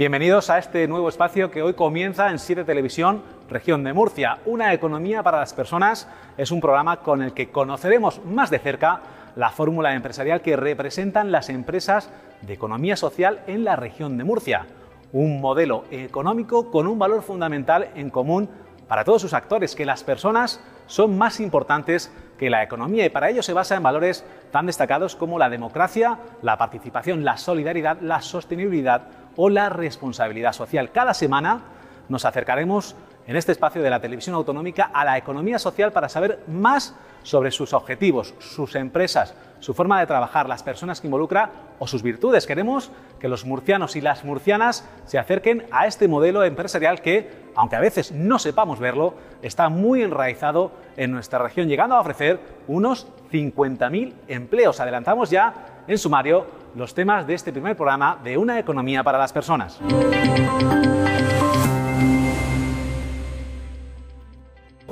Bienvenidos a este nuevo espacio que hoy comienza en Siete Televisión Región de Murcia. Una economía para las personas es un programa con el que conoceremos más de cerca la fórmula empresarial que representan las empresas de economía social en la región de Murcia. Un modelo económico con un valor fundamental en común para todos sus actores, que las personas son más importantes que la economía, y para ello se basa en valores tan destacados como la democracia, la participación, la solidaridad, la sostenibilidad o la responsabilidad social. Cada semana nos acercaremos en este espacio de la televisión autonómica a la economía social para saber más sobre sus objetivos, sus empresas, su forma de trabajar, las personas que involucra o sus virtudes. Queremos que los murcianos y las murcianas se acerquen a este modelo empresarial que, aunque a veces no sepamos verlo, está muy enraizado en nuestra región, llegando a ofrecer unos 50.000 empleos. Adelantamos ya en sumario los temas de este primer programa de Una Economía para las Personas.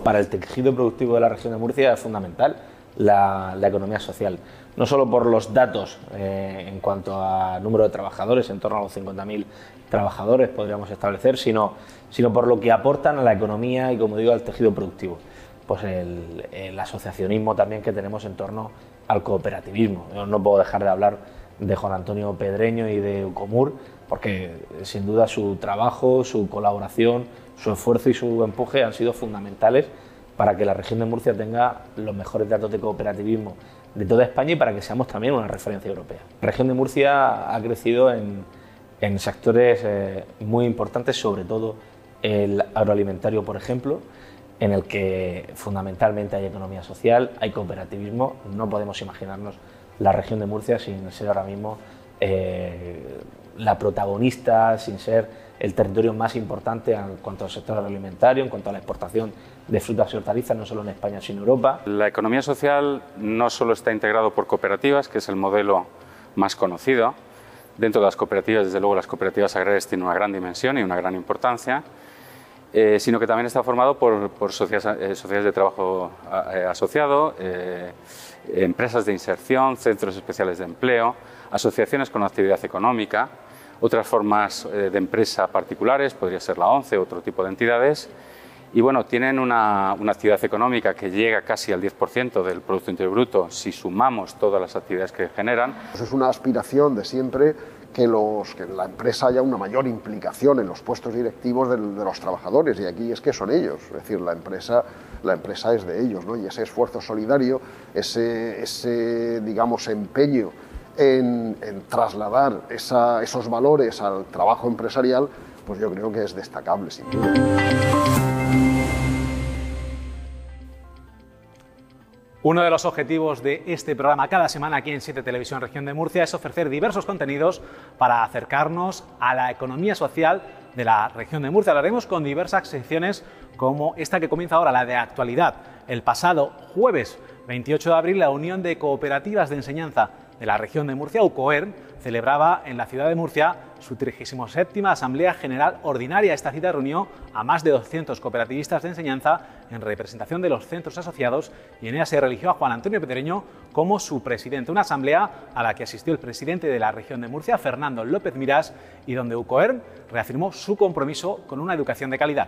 Para el tejido productivo de la región de Murcia es fundamental la economía social, no solo por los datos en cuanto a número de trabajadores, en torno a los 50.000 trabajadores podríamos establecer, sino por lo que aportan a la economía y, como digo, al tejido productivo. Pues el asociacionismo también que tenemos en torno al cooperativismo. Yo no puedo dejar de hablar de Juan Antonio Pedreño y de Ucomur, porque sin duda su trabajo, su colaboración, su esfuerzo y su empuje han sido fundamentales para que la región de Murcia tenga los mejores datos de cooperativismo de toda España y para que seamos también una referencia europea. La región de Murcia ha crecido en sectores muy importantes, sobre todo el agroalimentario, por ejemplo, en el que fundamentalmente hay economía social, hay cooperativismo. No podemos imaginarnos la región de Murcia sin ser ahora mismo la protagonista, sin ser el territorio más importante en cuanto al sector agroalimentario, en cuanto a la exportación de frutas y hortalizas, no solo en España, sino en Europa. La economía social no solo está integrado por cooperativas, que es el modelo más conocido. Dentro de las cooperativas, desde luego, las cooperativas agrarias tienen una gran dimensión y una gran importancia, sino que también está formado por sociedades de trabajo asociado, empresas de inserción, centros especiales de empleo, asociaciones con actividad económica, otras formas de empresa particulares, podría ser la ONCE, otro tipo de entidades, y bueno, tienen una actividad económica que llega casi al 10% del Producto Interior Bruto si sumamos todas las actividades que generan. Pues es una aspiración de siempre que en la empresa haya una mayor implicación en los puestos directivos de los trabajadores, y aquí es que son ellos, es decir, la empresa es de ellos, ¿no? Y ese esfuerzo solidario, ese digamos, empeño en trasladar esos valores al trabajo empresarial, pues yo creo que es destacable, sin duda. Uno de los objetivos de este programa cada semana aquí en Siete Televisión Región de Murcia es ofrecer diversos contenidos para acercarnos a la economía social de la región de Murcia. Lo haremos con diversas secciones como esta que comienza ahora, la de actualidad. El pasado jueves 28 de abril, la Unión de Cooperativas de Enseñanza de la región de Murcia, UCOERM, celebraba en la ciudad de Murcia su 37ª Asamblea General Ordinaria. Esta cita reunió a más de 200 cooperativistas de enseñanza en representación de los centros asociados, y en ella se eligió a Juan Antonio Pedreño como su presidente. Una asamblea a la que asistió el presidente de la región de Murcia, Fernando López Miras, y donde UCOERM reafirmó su compromiso con una educación de calidad.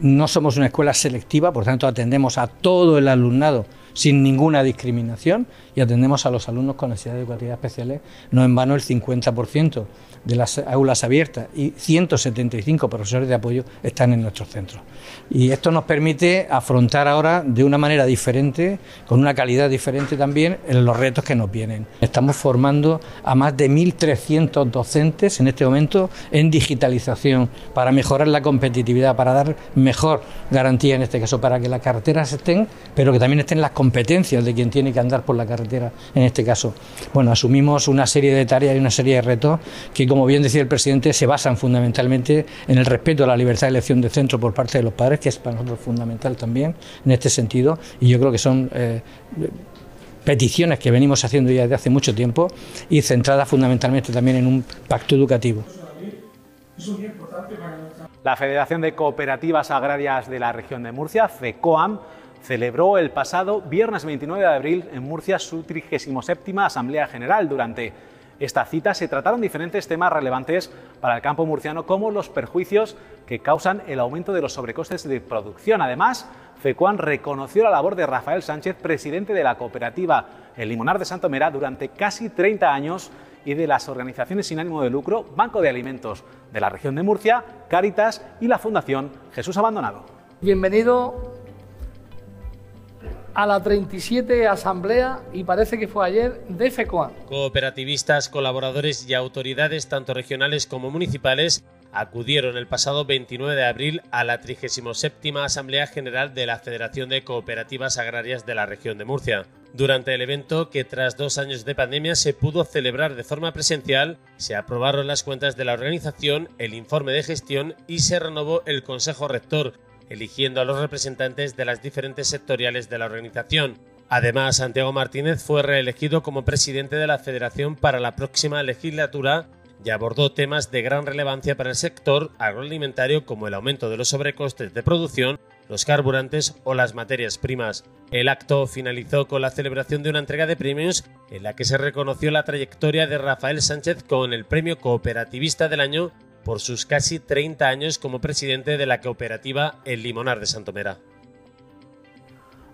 No somos una escuela selectiva, por tanto atendemos a todo el alumnado sin ninguna discriminación y atendemos a los alumnos con necesidades educativas especiales. No en vano el 50% de las aulas abiertas y 175 profesores de apoyo están en nuestros centros. Y esto nos permite afrontar ahora de una manera diferente, con una calidad diferente también, en los retos que nos vienen. Estamos formando a más de 1.300 docentes en este momento en digitalización para mejorar la competitividad, para dar mejor garantía en este caso, para que las carreteras estén, pero que también estén las competencias de quien tiene que andar por la carretera en este caso. Bueno, asumimos una serie de tareas y una serie de retos que, como bien decía el presidente, se basan fundamentalmente en el respeto a la libertad de elección de centro por parte de los padres, que es para nosotros fundamental también en este sentido, y yo creo que son peticiones que venimos haciendo ya desde hace mucho tiempo y centradas fundamentalmente también en un pacto educativo. La Federación de Cooperativas Agrarias de la Región de Murcia, FECOAM, celebró el pasado viernes 29 de abril en Murcia su 37ª Asamblea General. Durante esta cita se trataron diferentes temas relevantes para el campo murciano, como los perjuicios que causan el aumento de los sobrecostes de producción. Además, FECOAM reconoció la labor de Rafael Sánchez, presidente de la cooperativa El Limonar de Santomerá durante casi 30 años, y de las organizaciones sin ánimo de lucro Banco de Alimentos de la Región de Murcia, Cáritas y la Fundación Jesús Abandonado. Bienvenido a la 37 Asamblea, y parece que fue ayer, de FECOAM. Cooperativistas, colaboradores y autoridades tanto regionales como municipales acudieron el pasado 29 de abril a la 37ª Asamblea General de la Federación de Cooperativas Agrarias de la Región de Murcia. Durante el evento, que tras 2 años de pandemia se pudo celebrar de forma presencial, se aprobaron las cuentas de la organización, el informe de gestión y se renovó el Consejo Rector, eligiendo a los representantes de las diferentes sectoriales de la organización. Además, Santiago Martínez fue reelegido como presidente de la Federación para la próxima legislatura y abordó temas de gran relevancia para el sector agroalimentario, como el aumento de los sobrecostes de producción, los carburantes o las materias primas. El acto finalizó con la celebración de una entrega de premios en la que se reconoció la trayectoria de Rafael Sánchez con el premio Cooperativista del Año por sus casi 30 años como presidente de la cooperativa El Limonar de Santomerá.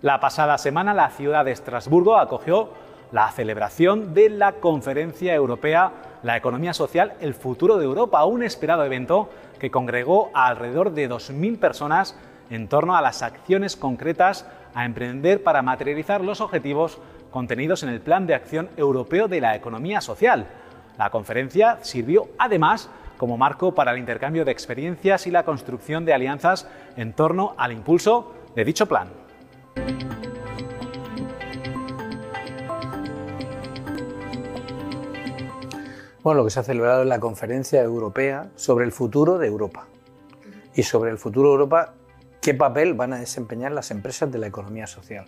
La pasada semana la ciudad de Estrasburgo acogió la celebración de la Conferencia Europea La Economía Social, el futuro de Europa, un esperado evento que congregó a alrededor de 2.000 personas en torno a las acciones concretas a emprender para materializar los objetivos contenidos en el Plan de Acción Europeo de la Economía Social. La conferencia sirvió además como marco para el intercambio de experiencias y la construcción de alianzas en torno al impulso de dicho plan. Bueno, lo que se ha celebrado es la Conferencia Europea sobre el futuro de Europa. Y sobre el futuro de Europa, qué papel van a desempeñar las empresas de la economía social.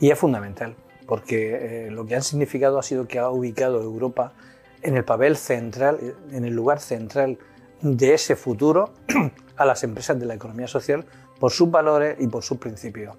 Y es fundamental, porque lo que han significado ha sido que ha ubicado a Europa en el papel central, en el lugar central de ese futuro, a las empresas de la economía social por sus valores y por sus principios.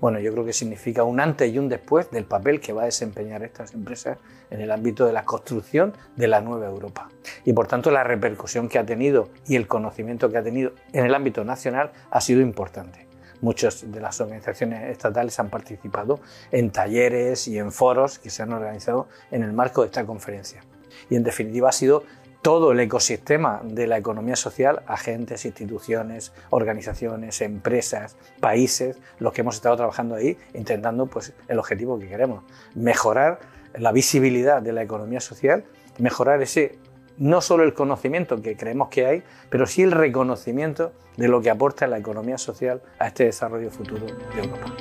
Bueno, yo creo que significa un antes y un después del papel que va a desempeñar estas empresas en el ámbito de la construcción de la nueva Europa. Y por tanto la repercusión que ha tenido y el conocimiento que ha tenido en el ámbito nacional ha sido importante. Muchas de las organizaciones estatales han participado en talleres y en foros que se han organizado en el marco de esta conferencia. Y en definitiva ha sido todo el ecosistema de la economía social, agentes, instituciones, organizaciones, empresas, países, los que hemos estado trabajando ahí, intentando pues el objetivo que queremos: mejorar la visibilidad de la economía social, mejorar ese, no solo el conocimiento que creemos que hay, pero sí el reconocimiento de lo que aporta la economía social a este desarrollo futuro de Europa.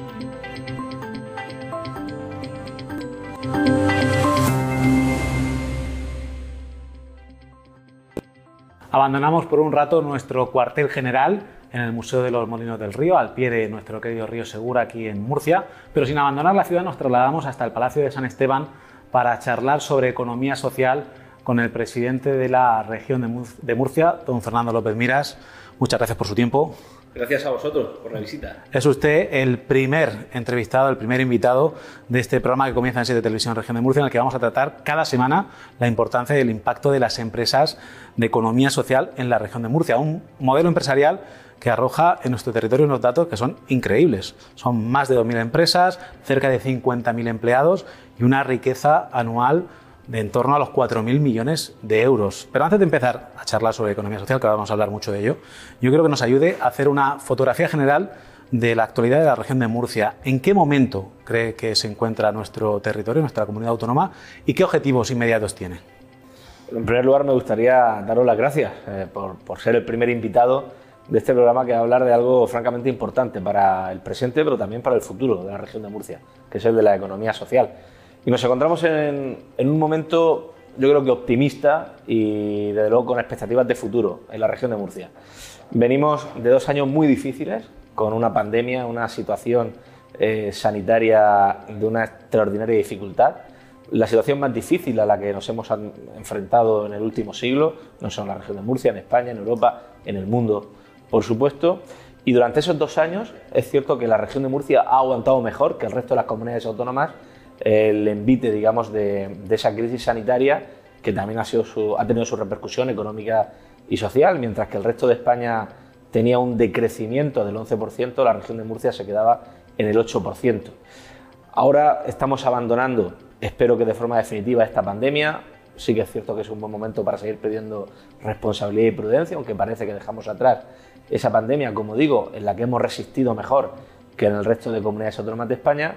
Abandonamos por un rato nuestro cuartel general en el Museo de los Molinos del Río, al pie de nuestro querido Río Segura, aquí en Murcia, pero sin abandonar la ciudad nos trasladamos hasta el Palacio de San Esteban para charlar sobre economía social con el presidente de la Región de Murcia, don Fernando López Miras. Muchas gracias por su tiempo. Gracias a vosotros por la visita. Es usted el primer entrevistado, el primer invitado de este programa que comienza en Siete Televisión Región de Murcia, en el que vamos a tratar cada semana la importancia y el impacto de las empresas de economía social en la Región de Murcia. Un modelo empresarial que arroja en nuestro territorio unos datos que son increíbles. Son más de 2.000 empresas, cerca de 50.000 empleados y una riqueza anual de en torno a los 4.000 millones de euros. Pero antes de empezar a charlar sobre economía social, que ahora vamos a hablar mucho de ello, yo creo que nos ayude a hacer una fotografía general de la actualidad de la Región de Murcia. ¿En qué momento cree que se encuentra nuestro territorio, nuestra comunidad autónoma, y qué objetivos inmediatos tiene? En primer lugar, me gustaría daros las gracias por ser el primer invitado de este programa que va a hablar de algo francamente importante para el presente, pero también para el futuro de la Región de Murcia, que es el de la economía social. Y nos encontramos en un momento, yo creo que optimista y desde luego con expectativas de futuro en la Región de Murcia. Venimos de 2 años muy difíciles, con una pandemia, una situación sanitaria de una extraordinaria dificultad. La situación más difícil a la que nos hemos enfrentado en el último siglo, no solo en la Región de Murcia, en España, en Europa, en el mundo, por supuesto. Y durante esos 2 años es cierto que la región de Murcia ha aguantado mejor que el resto de las comunidades autónomas el envite, digamos, de esa crisis sanitaria, que también ha tenido su repercusión económica y social. Mientras que el resto de España tenía un decrecimiento del 11%, la región de Murcia se quedaba en el 8%. Ahora estamos abandonando, espero que de forma definitiva, esta pandemia. Sí que es cierto que es un buen momento para seguir pidiendo responsabilidad y prudencia, aunque parece que dejamos atrás esa pandemia, como digo, en la que hemos resistido mejor que en el resto de comunidades autónomas de España,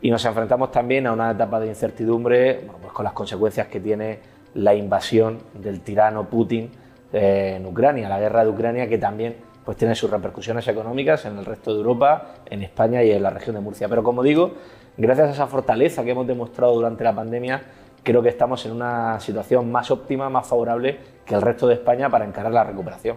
y nos enfrentamos también a una etapa de incertidumbre, bueno, pues con las consecuencias que tiene la invasión del tirano Putin en Ucrania, la guerra de Ucrania, que también pues tiene sus repercusiones económicas en el resto de Europa, en España y en la región de Murcia. Pero como digo, gracias a esa fortaleza que hemos demostrado durante la pandemia, creo que estamos en una situación más óptima, más favorable que el resto de España para encarar la recuperación.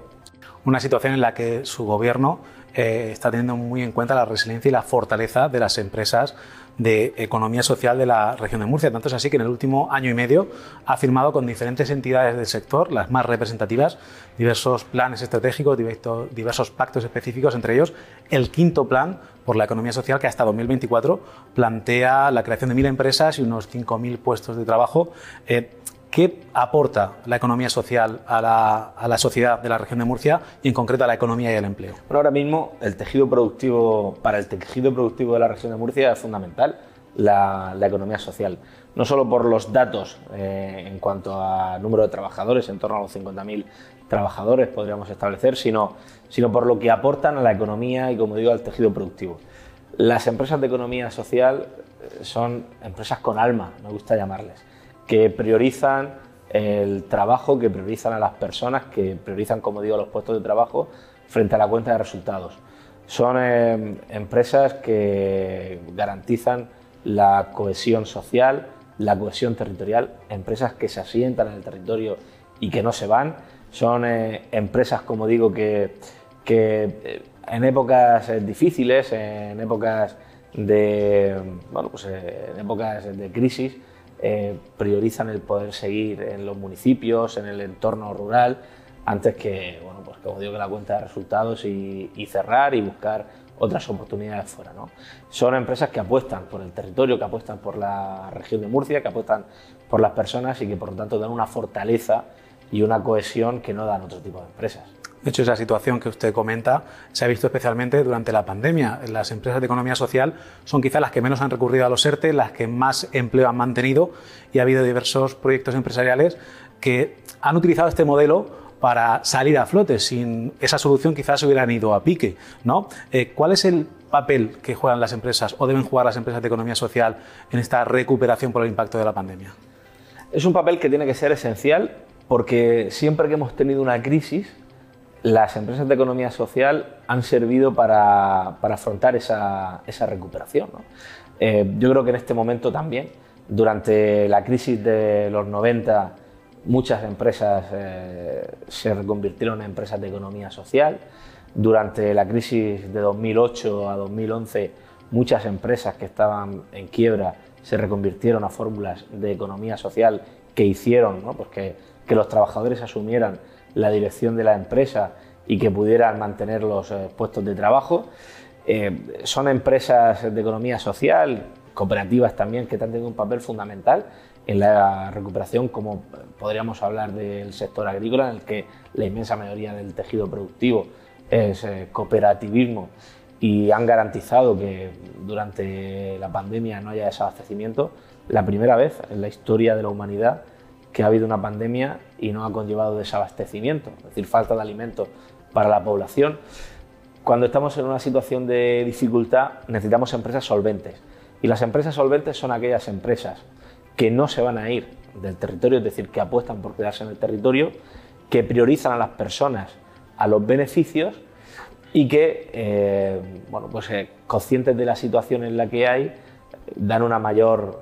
Una situación en la que su gobierno está teniendo muy en cuenta la resiliencia y la fortaleza de las empresas de economía social de la región de Murcia. Tanto es así que en el último año y medio ha firmado con diferentes entidades del sector, las más representativas, diversos planes estratégicos, diversos pactos específicos, entre ellos el 5.º plan por la economía social, que hasta 2024 plantea la creación de 1.000 empresas y unos 5.000 puestos de trabajo. ¿Qué aporta la economía social a la sociedad de la región de Murcia y en concreto a la economía y al empleo? Bueno, ahora mismo el tejido productivo, para el tejido productivo de la región de Murcia es fundamental la economía social. No solo por los datos en cuanto a número de trabajadores, en torno a los 50.000 trabajadores podríamos establecer, sino por lo que aportan a la economía y, como digo, al tejido productivo. Las empresas de economía social son empresas con alma, me gusta llamarles, que priorizan el trabajo, que priorizan a las personas, que priorizan, como digo, los puestos de trabajo frente a la cuenta de resultados. Son empresas que garantizan la cohesión social, la cohesión territorial, empresas que se asientan en el territorio y que no se van. Son empresas, como digo, que en épocas difíciles, en épocas de crisis, priorizan el poder seguir en los municipios, en el entorno rural, antes que, bueno, pues como digo, que la cuenta de resultados y cerrar y buscar otras oportunidades fuera, ¿no? Son empresas que apuestan por el territorio, que apuestan por la región de Murcia, que apuestan por las personas y que, por lo tanto, dan una fortaleza y una cohesión que no dan otro tipo de empresas. De hecho, esa situación que usted comenta se ha visto especialmente durante la pandemia. Las empresas de economía social son quizás las que menos han recurrido a los ERTE, las que más empleo han mantenido, y ha habido diversos proyectos empresariales que han utilizado este modelo para salir a flote. Sin esa solución quizás hubieran ido a pique, ¿no? ¿Cuál es el papel que juegan las empresas o deben jugar las empresas de economía social en esta recuperación por el impacto de la pandemia? Es un papel que tiene que ser esencial, porque siempre que hemos tenido una crisis, las empresas de economía social han servido para afrontar esa recuperación, ¿no? Yo creo que en este momento también, durante la crisis de los 90, muchas empresas se reconvirtieron en empresas de economía social. Durante la crisis de 2008 a 2011, muchas empresas que estaban en quiebra se reconvirtieron a fórmulas de economía social que hicieron, ¿no?, pues que los trabajadores asumieran la dirección de la empresa y que pudieran mantener los puestos de trabajo. Son empresas de economía social, cooperativas también, que han tenido un papel fundamental en la recuperación, como podríamos hablar del sector agrícola, en el que la inmensa mayoría del tejido productivo es cooperativismo, y han garantizado que durante la pandemia no haya desabastecimiento. La primera vez en la historia de la humanidad que ha habido una pandemia y no ha conllevado desabastecimiento, es decir, falta de alimentos para la población. Cuando estamos en una situación de dificultad necesitamos empresas solventes, y las empresas solventes son aquellas empresas que no se van a ir del territorio, es decir, que apuestan por quedarse en el territorio, que priorizan a las personas, a los beneficios, y que, conscientes de la situación en la que hay, dan una mayor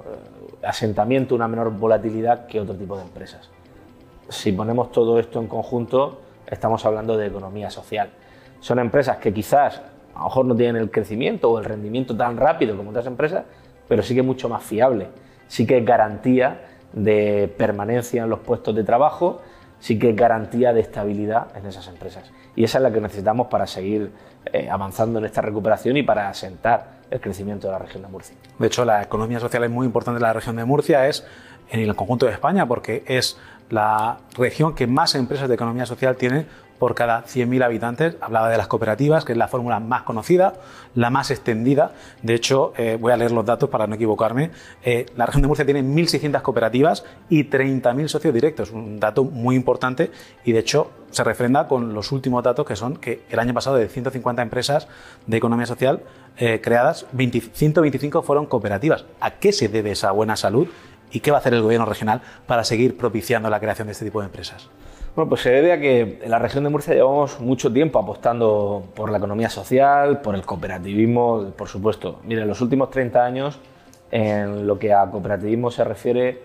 asentamiento, una menor volatilidad que otro tipo de empresas. Si ponemos todo esto en conjunto, estamos hablando de economía social. Son empresas que quizás a lo mejor no tienen el crecimiento o el rendimiento tan rápido como otras empresas, pero sí que es mucho más fiable, sí que es garantía de permanencia en los puestos de trabajo, sí que es garantía de estabilidad en esas empresas. Y esa es la que necesitamos para seguir avanzando en esta recuperación y para asentar el crecimiento de la región de Murcia. De hecho, la economía social es muy importante en la región de Murcia, es en el conjunto de España, porque es la región que más empresas de economía social tiene por cada 100.000 habitantes. Hablaba de las cooperativas, que es la fórmula más conocida, la más extendida. De hecho, voy a leer los datos para no equivocarme. La región de Murcia tiene 1.600 cooperativas y 30.000 socios directos, un dato muy importante, y de hecho se refrenda con los últimos datos, que son que el año pasado de 150 empresas de economía social creadas, 125 fueron cooperativas. ¿A qué se debe esa buena salud? ¿Y qué va a hacer el gobierno regional para seguir propiciando la creación de este tipo de empresas? Bueno, pues se debe a que en la región de Murcia llevamos mucho tiempo apostando por la economía social, por el cooperativismo, por supuesto. Miren, en los últimos 30 años, en lo que a cooperativismo se refiere,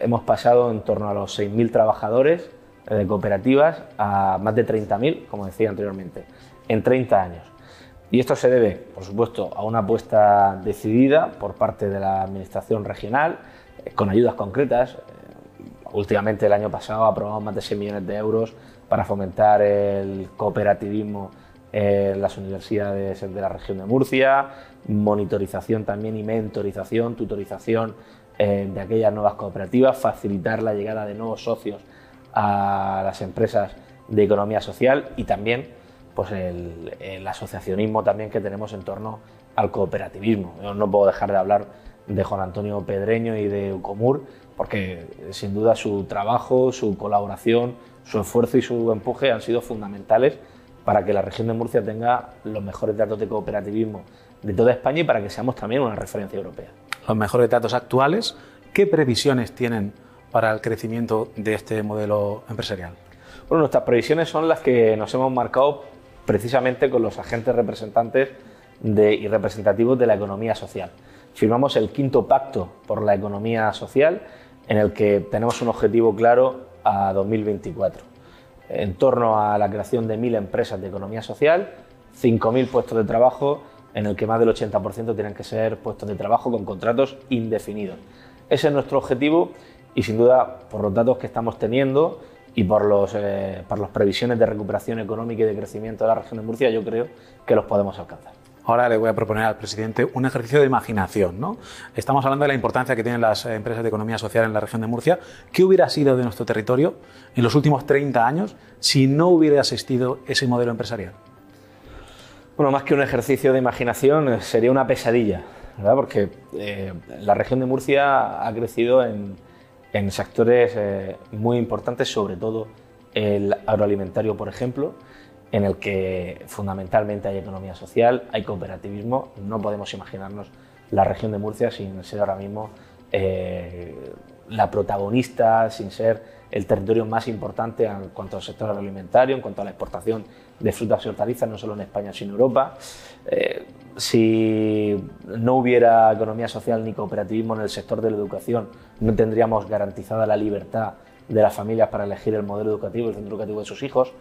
hemos pasado en torno a los 6.000 trabajadores de cooperativas a más de 30.000, como decía anteriormente, en 30 años. Y esto se debe, por supuesto, a una apuesta decidida por parte de la administración regional, con ayudas concretas. Últimamente, el año pasado, aprobamos más de 6 millones de euros para fomentar el cooperativismo en las universidades de la región de Murcia, monitorización también y mentorización, tutorización de aquellas nuevas cooperativas, facilitar la llegada de nuevos socios a las empresas de economía social y también pues el asociacionismo también que tenemos en torno al cooperativismo. Yo no puedo dejar de hablar de Juan Antonio Pedreño y de Ucomur, porque sin duda su trabajo, su colaboración, su esfuerzo y su empuje han sido fundamentales para que la región de Murcia tenga los mejores datos de cooperativismo de toda España y para que seamos también una referencia europea. Los mejores datos actuales, ¿qué previsiones tienen para el crecimiento de este modelo empresarial? Bueno, nuestras previsiones son las que nos hemos marcado precisamente con los agentes representantes y representativos de la economía social. Firmamos el 5.º Pacto por la Economía Social, en el que tenemos un objetivo claro a 2024. En torno a la creación de 1.000 empresas de economía social, 5.000 puestos de trabajo, en el que más del 80% tienen que ser puestos de trabajo con contratos indefinidos. Ese es nuestro objetivo y, sin duda, por los datos que estamos teniendo y por las previsiones de recuperación económica y de crecimiento de la región de Murcia, yo creo que los podemos alcanzar. Ahora le voy a proponer al presidente un ejercicio de imaginación, ¿no? Estamos hablando de la importancia que tienen las empresas de economía social en la región de Murcia. ¿Qué hubiera sido de nuestro territorio en los últimos 30 años si no hubiera existido ese modelo empresarial? Bueno, más que un ejercicio de imaginación, sería una pesadilla, ¿verdad? Porque la región de Murcia ha crecido en sectores muy importantes, sobre todo el agroalimentario, por ejemplo, en el que fundamentalmente hay economía social, hay cooperativismo. No podemos imaginarnos la región de Murcia sin ser ahora mismo la protagonista, sin ser el territorio más importante en cuanto al sector agroalimentario, en cuanto a la exportación de frutas y hortalizas, no solo en España, sino en Europa. Si no hubiera economía social ni cooperativismo en el sector de la educación, no tendríamos garantizada la libertad de las familias para elegir el modelo educativo, el centro educativo de sus hijos.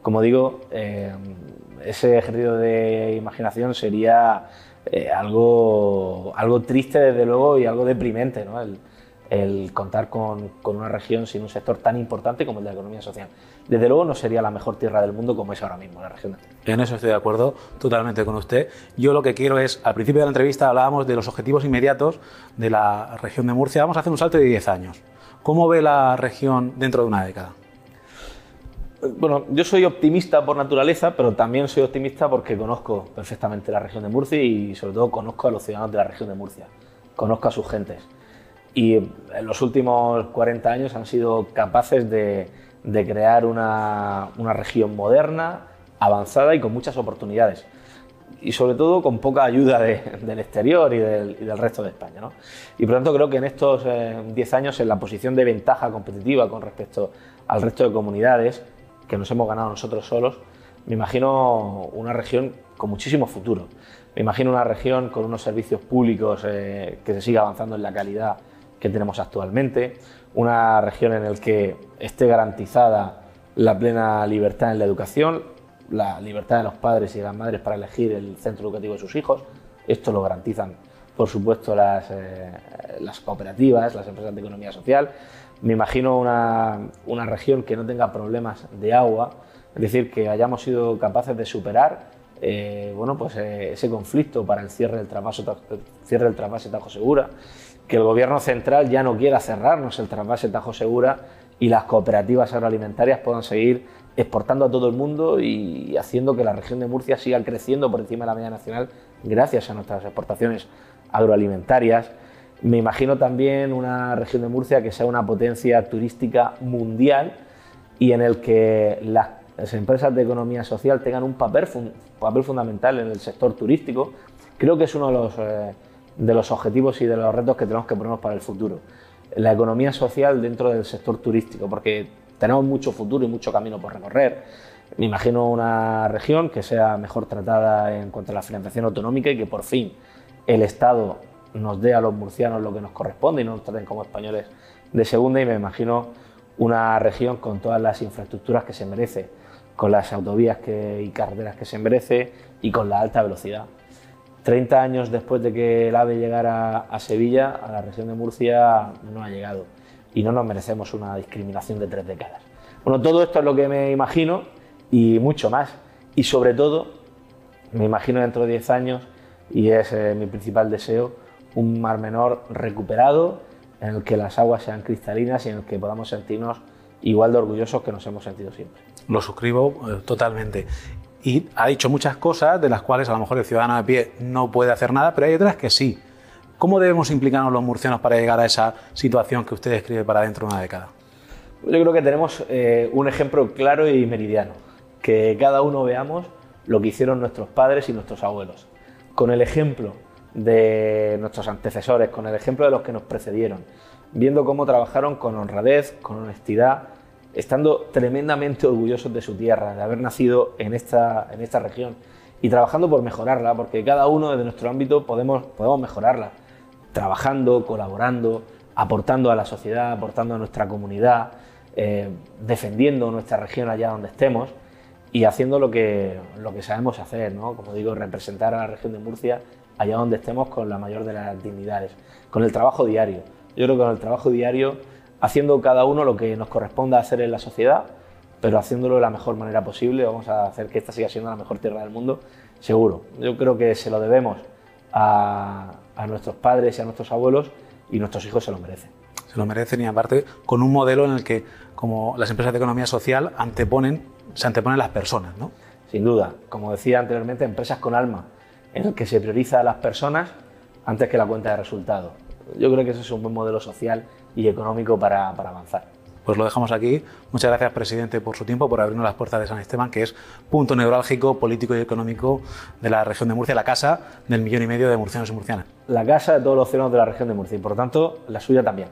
Como digo, ese ejercicio de imaginación sería algo triste, desde luego, y algo deprimente, ¿no? El contar con una región sin un sector tan importante como el de la economía social. Desde luego no sería la mejor tierra del mundo como es ahora mismo la región. En eso estoy de acuerdo totalmente con usted. Yo lo que quiero es, al principio de la entrevista hablábamos de los objetivos inmediatos de la región de Murcia. Vamos a hacer un salto de 10 años. ¿Cómo ve la región dentro de una década? Bueno, yo soy optimista por naturaleza, pero también soy optimista porque conozco perfectamente la región de Murcia y, sobre todo, conozco a los ciudadanos de la región de Murcia, conozco a sus gentes. Y en los últimos 40 años han sido capaces de crear una región moderna, avanzada y con muchas oportunidades. Y, sobre todo, con poca ayuda del exterior y del resto de España, ¿no? Y, por lo tanto, creo que en estos 10 años, en la posición de ventaja competitiva con respecto al resto de comunidades que nos hemos ganado nosotros solos, me imagino una región con muchísimo futuro. Me imagino una región con unos servicios públicos que se siga avanzando en la calidad que tenemos actualmente, una región en la que esté garantizada la plena libertad en la educación, la libertad de los padres y de las madres para elegir el centro educativo de sus hijos. Esto lo garantizan, por supuesto, las cooperativas, las empresas de economía social, Me imagino una región que no tenga problemas de agua, es decir, que hayamos sido capaces de superar ese conflicto para el cierre del trasvase Tajo Segura, que el Gobierno central ya no quiera cerrarnos el trasvase Tajo Segura y las cooperativas agroalimentarias puedan seguir exportando a todo el mundo y haciendo que la región de Murcia siga creciendo por encima de la media nacional gracias a nuestras exportaciones agroalimentarias. Me imagino también una región de Murcia que sea una potencia turística mundial y en el que las empresas de economía social tengan un papel fundamental en el sector turístico. Creo que es uno de los objetivos y de los retos que tenemos que ponernos para el futuro. La economía social dentro del sector turístico, porque tenemos mucho futuro y mucho camino por recorrer. Me imagino una región que sea mejor tratada en cuanto a la financiación autonómica y que por fin el Estado nos dé a los murcianos lo que nos corresponde y no nos traten como españoles de segunda. Y me imagino una región con todas las infraestructuras que se merece, con las autovías y carreteras que se merece y con la alta velocidad. 30 años después de que el AVE llegara a Sevilla, a la región de Murcia no ha llegado y no nos merecemos una discriminación de 3 décadas. Bueno, todo esto es lo que me imagino y mucho más. Y sobre todo, me imagino dentro de 10 años, y es mi principal deseo, un Mar Menor recuperado en el que las aguas sean cristalinas y en el que podamos sentirnos igual de orgullosos que nos hemos sentido siempre. Lo suscribo totalmente. Y ha dicho muchas cosas de las cuales a lo mejor el ciudadano de pie no puede hacer nada, pero hay otras que sí. ¿Cómo debemos implicarnos los murcianos para llegar a esa situación que usted describe para dentro de una década? Yo creo que tenemos un ejemplo claro y meridiano. Que cada uno veamos lo que hicieron nuestros padres y nuestros abuelos. Con el ejemplo de nuestros antecesores, con el ejemplo de los que nos precedieron, viendo cómo trabajaron con honradez, con honestidad, estando tremendamente orgullosos de su tierra, de haber nacido en esta región y trabajando por mejorarla, porque cada uno desde nuestro ámbito podemos mejorarla, trabajando, colaborando, aportando a la sociedad, aportando a nuestra comunidad, defendiendo nuestra región allá donde estemos y haciendo lo que sabemos hacer, ¿no? Como digo, representar a la región de Murcia allá donde estemos con la mayor de las dignidades, con el trabajo diario. Yo creo que con el trabajo diario, haciendo cada uno lo que nos corresponda hacer en la sociedad, pero haciéndolo de la mejor manera posible, vamos a hacer que esta siga siendo la mejor tierra del mundo, seguro. Yo creo que se lo debemos a nuestros padres y a nuestros abuelos y nuestros hijos se lo merecen. Se lo merecen y aparte con un modelo en el que, como las empresas de economía social, se anteponen las personas, ¿no? Sin duda. Como decía anteriormente, empresas con alma, en el que se prioriza a las personas antes que la cuenta de resultados. Yo creo que eso es un buen modelo social y económico para avanzar. Pues lo dejamos aquí. Muchas gracias, presidente, por su tiempo, por abrirnos las puertas de San Esteban, que es punto neurálgico, político y económico de la región de Murcia, la casa del 1,5 millones de murcianos y murcianas. La casa de todos los ciudadanos de la región de Murcia y, por tanto, la suya también.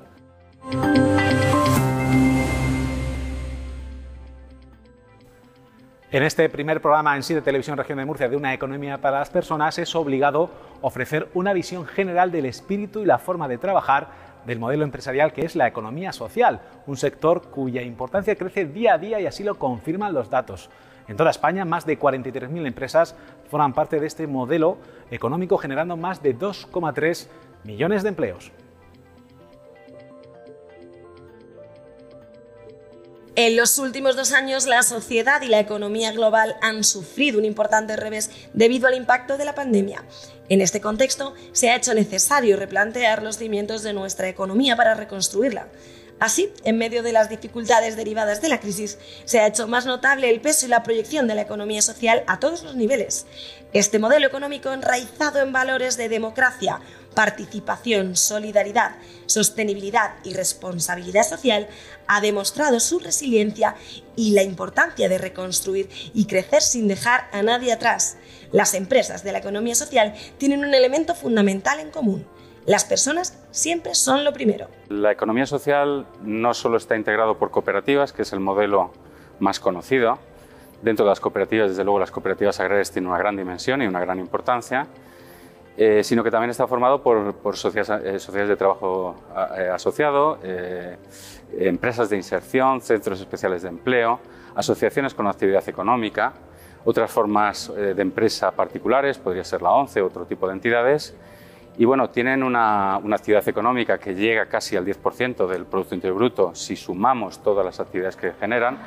En este primer programa en Siete Televisión Región de Murcia de Una Economía para las Personas es obligado ofrecer una visión general del espíritu y la forma de trabajar del modelo empresarial que es la economía social, un sector cuya importancia crece día a día y así lo confirman los datos. En toda España, más de 43.000 empresas forman parte de este modelo económico generando más de 2,3 millones de empleos. En los últimos 2 años, la sociedad y la economía global han sufrido un importante revés debido al impacto de la pandemia. En este contexto, se ha hecho necesario replantear los cimientos de nuestra economía para reconstruirla. Así, en medio de las dificultades derivadas de la crisis, se ha hecho más notable el peso y la proyección de la economía social a todos los niveles. Este modelo económico enraizado en valores de democracia, participación, solidaridad, sostenibilidad y responsabilidad social ha demostrado su resiliencia y la importancia de reconstruir y crecer sin dejar a nadie atrás. Las empresas de la economía social tienen un elemento fundamental en común. Las personas siempre son lo primero. La economía social no solo está integrado por cooperativas, que es el modelo más conocido. Dentro de las cooperativas, desde luego, las cooperativas agrarias tienen una gran dimensión y una gran importancia. Sino que también está formado por sociedades de trabajo asociado, empresas de inserción, centros especiales de empleo, asociaciones con actividad económica, otras formas de empresa particulares, podría ser la ONCE, otro tipo de entidades, Y bueno, tienen una actividad económica que llega casi al 10% del Producto Interior Bruto si sumamos todas las actividades que generan.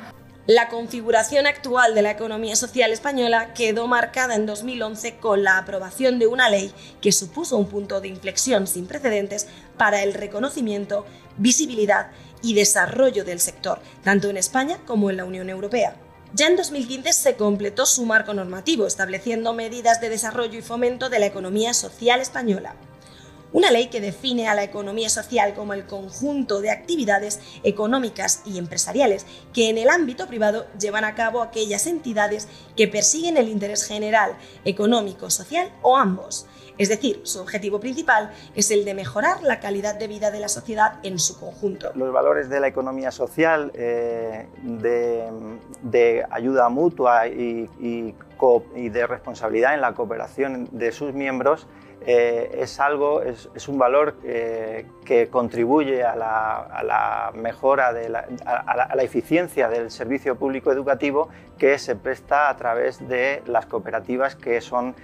La configuración actual de la economía social española quedó marcada en 2011 con la aprobación de una ley que supuso un punto de inflexión sin precedentes para el reconocimiento, visibilidad y desarrollo del sector, tanto en España como en la Unión Europea. Ya en 2015 se completó su marco normativo, estableciendo medidas de desarrollo y fomento de la economía social española. Una ley que define a la economía social como el conjunto de actividades económicas y empresariales que en el ámbito privado llevan a cabo aquellas entidades que persiguen el interés general, económico, social o ambos. Es decir, su objetivo principal es el de mejorar la calidad de vida de la sociedad en su conjunto. Los valores de la economía social, de ayuda mutua y de responsabilidad en la cooperación de sus miembros, es un valor que contribuye a la mejora, a la eficiencia del servicio público educativo que se presta a través de las cooperativas que son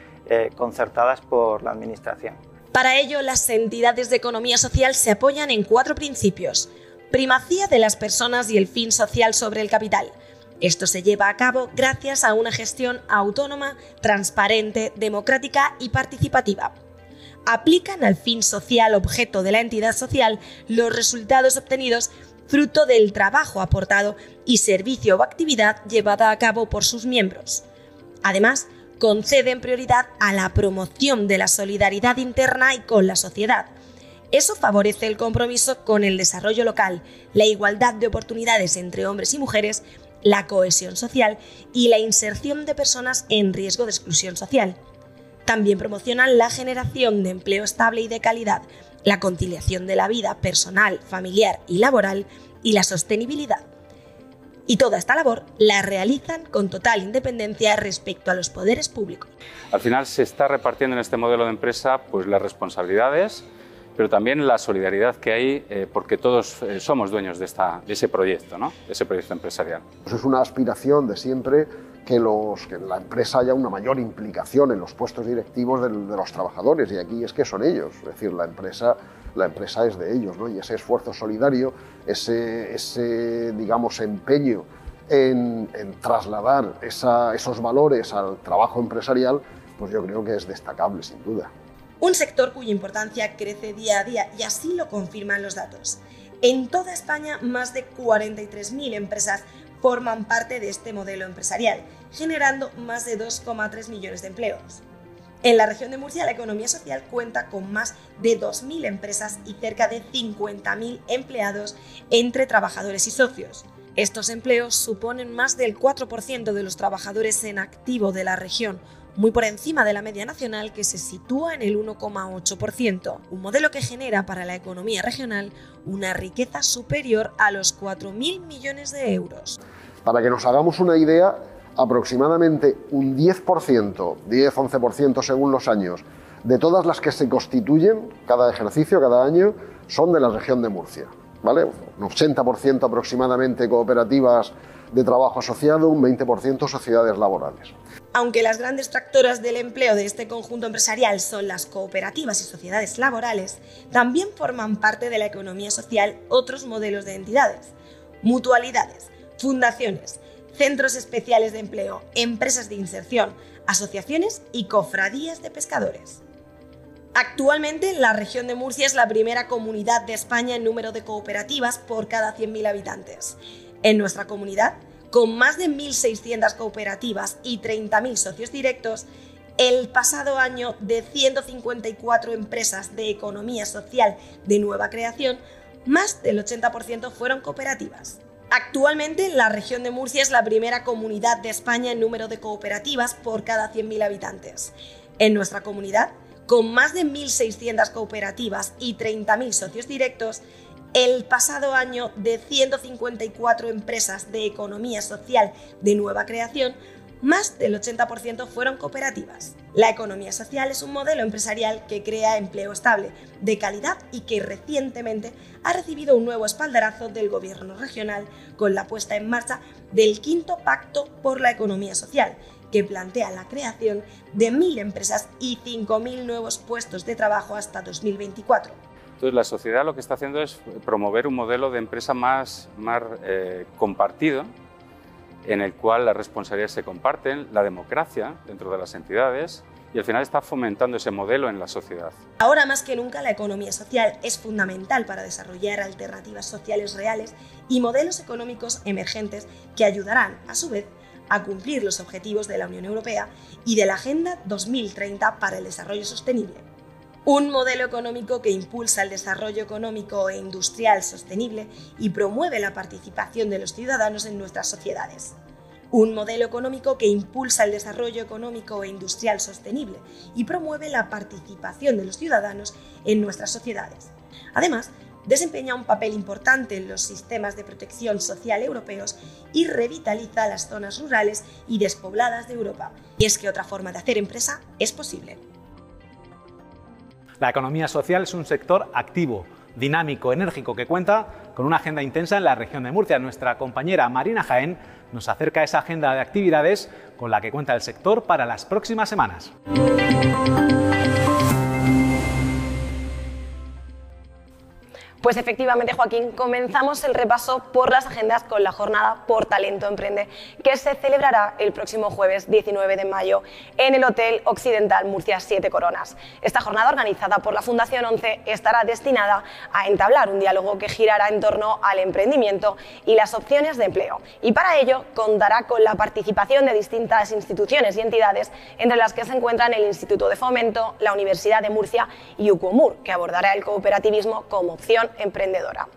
concertadas por la Administración. Para ello, las entidades de economía social se apoyan en cuatro principios: primacía de las personas y el fin social sobre el capital. Esto se lleva a cabo gracias a una gestión autónoma, transparente, democrática y participativa. Aplican al fin social objeto de la entidad social los resultados obtenidos fruto del trabajo aportado y servicio o actividad llevada a cabo por sus miembros. Además, conceden prioridad a la promoción de la solidaridad interna y con la sociedad. Eso favorece el compromiso con el desarrollo local, la igualdad de oportunidades entre hombres y mujeres, la cohesión social y la inserción de personas en riesgo de exclusión social. También promocionan la generación de empleo estable y de calidad, la conciliación de la vida personal, familiar y laboral y la sostenibilidad. Y toda esta labor la realizan con total independencia respecto a los poderes públicos. Al final se está repartiendo en este modelo de empresa pues las responsabilidades, pero también la solidaridad que hay porque todos somos dueños de ese proyecto, ¿no? De ese proyecto empresarial. Pues es una aspiración de siempre que en la empresa haya una mayor implicación en los puestos directivos de los trabajadores, y aquí es que son ellos, es decir, la empresa es de ellos, ¿no? Y ese esfuerzo solidario, ese digamos, empeño en trasladar esos valores al trabajo empresarial, pues yo creo que es destacable, sin duda. Un sector cuya importancia crece día a día, y así lo confirman los datos. En toda España, más de 43.000 empresas forman parte de este modelo empresarial, generando más de 2,3 millones de empleos. En la región de Murcia, la economía social cuenta con más de 2.000 empresas y cerca de 50.000 empleados entre trabajadores y socios. Estos empleos suponen más del 4% de los trabajadores en activo de la región, muy por encima de la media nacional, que se sitúa en el 1,8%, un modelo que genera para la economía regional una riqueza superior a los 4.000 millones de euros. Para que nos hagamos una idea, aproximadamente un 10%, 10-11% según los años, de todas las que se constituyen cada ejercicio, cada año, son de la región de Murcia, ¿vale? Un 80% aproximadamente cooperativas de trabajo asociado, un 20% sociedades laborales. Aunque las grandes tractoras del empleo de este conjunto empresarial son las cooperativas y sociedades laborales, también forman parte de la economía social otros modelos de entidades: mutualidades, fundaciones, centros especiales de empleo, empresas de inserción, asociaciones y cofradías de pescadores. Actualmente, la región de Murcia es la primera comunidad de España en número de cooperativas por cada 100.000 habitantes. En nuestra comunidad, con más de 1.600 cooperativas y 30.000 socios directos, el pasado año de 154 empresas de economía social de nueva creación, más del 80% fueron cooperativas. Actualmente, la región de Murcia es la primera comunidad de España en número de cooperativas por cada 100.000 habitantes. En nuestra comunidad, con más de 1.600 cooperativas y 30.000 socios directos, el pasado año de 154 empresas de economía social de nueva creación, más del 80% fueron cooperativas. La economía social es un modelo empresarial que crea empleo estable, de calidad y que recientemente ha recibido un nuevo espaldarazo del Gobierno regional con la puesta en marcha del quinto Pacto por la Economía Social, que plantea la creación de 1.000 empresas y 5.000 nuevos puestos de trabajo hasta 2024. Entonces, la sociedad lo que está haciendo es promover un modelo de empresa más compartido, en el cual las responsabilidades se comparten, la democracia dentro de las entidades, y al final está fomentando ese modelo en la sociedad. Ahora más que nunca la economía social es fundamental para desarrollar alternativas sociales reales y modelos económicos emergentes que ayudarán, a su vez, a cumplir los objetivos de la Unión Europea y de la Agenda 2030 para el Desarrollo Sostenible. Un modelo económico que impulsa el desarrollo económico e industrial sostenible y promueve la participación de los ciudadanos en nuestras sociedades. Un modelo económico que impulsa el desarrollo económico e industrial sostenible y promueve la participación de los ciudadanos en nuestras sociedades. Además, desempeña un papel importante en los sistemas de protección social europeos y revitaliza las zonas rurales y despobladas de Europa. Y es que otra forma de hacer empresa es posible. La economía social es un sector activo, dinámico, enérgico, que cuenta con una agenda intensa en la región de Murcia. Nuestra compañera Marina Jaén nos acerca a esa agenda de actividades con la que cuenta el sector para las próximas semanas. Pues efectivamente, Joaquín, comenzamos el repaso por las agendas con la jornada Por Talento Emprende, que se celebrará el próximo jueves 19 de mayo en el Hotel Occidental Murcia 7 Coronas. Esta jornada, organizada por la Fundación Once, estará destinada a entablar un diálogo que girará en torno al emprendimiento y las opciones de empleo. Y para ello contará con la participación de distintas instituciones y entidades, entre las que se encuentran el Instituto de Fomento, la Universidad de Murcia y Ucomur, que abordará el cooperativismo como opción emprendedora.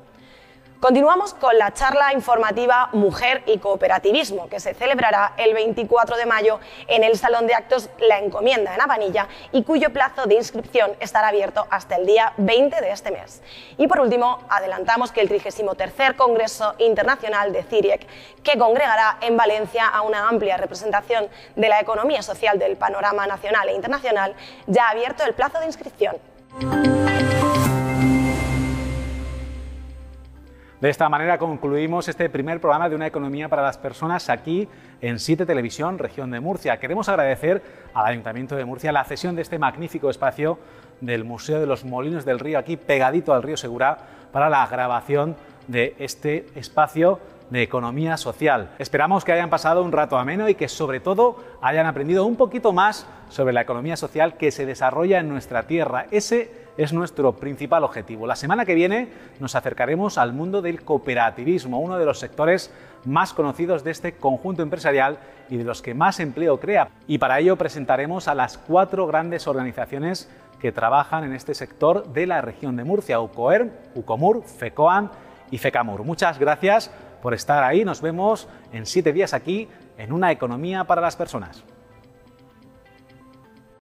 Continuamos con la charla informativa Mujer y Cooperativismo, que se celebrará el 24 de mayo en el Salón de Actos La Encomienda, en Abanilla, y cuyo plazo de inscripción estará abierto hasta el día 20 de este mes. Y por último, adelantamos que el 33º Congreso Internacional de CIRIEC, que congregará en Valencia a una amplia representación de la economía social del panorama nacional e internacional, ya ha abierto el plazo de inscripción. De esta manera concluimos este primer programa de Una Economía para las Personas aquí en Siete Televisión, Región de Murcia. Queremos agradecer al Ayuntamiento de Murcia la cesión de este magnífico espacio del Museo de los Molinos del Río, aquí pegadito al río Segura, para la grabación de este espacio de economía social. Esperamos que hayan pasado un rato ameno y que sobre todo hayan aprendido un poquito más sobre la economía social que se desarrolla en nuestra tierra. Ese es nuestro principal objetivo. La semana que viene nos acercaremos al mundo del cooperativismo, uno de los sectores más conocidos de este conjunto empresarial y de los que más empleo crea. Y para ello presentaremos a las 4 grandes organizaciones que trabajan en este sector de la región de Murcia: UCOERM, Ucomur, FECOAM y FECAMUR. Muchas gracias por estar ahí. Nos vemos en 7 días aquí en Una Economía para las Personas.